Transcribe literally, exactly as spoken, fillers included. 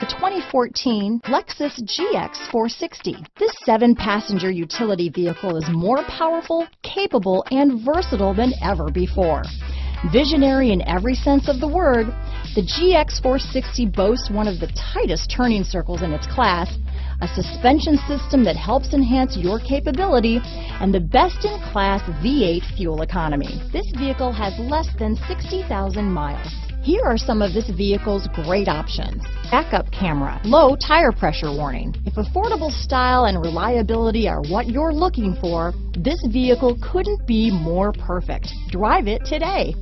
The twenty fourteen Lexus G X four sixty. This seven passenger utility vehicle is more powerful, capable, and versatile than ever before. Visionary in every sense of the word, the G X four sixty boasts one of the tightest turning circles in its class, a suspension system that helps enhance your capability, and the best-in-class V eight fuel economy. This vehicle has less than sixty thousand miles. Here are some of this vehicle's great options: backup camera, low tire pressure warning. If affordable style and reliability are what you're looking for, this vehicle couldn't be more perfect. Drive it today.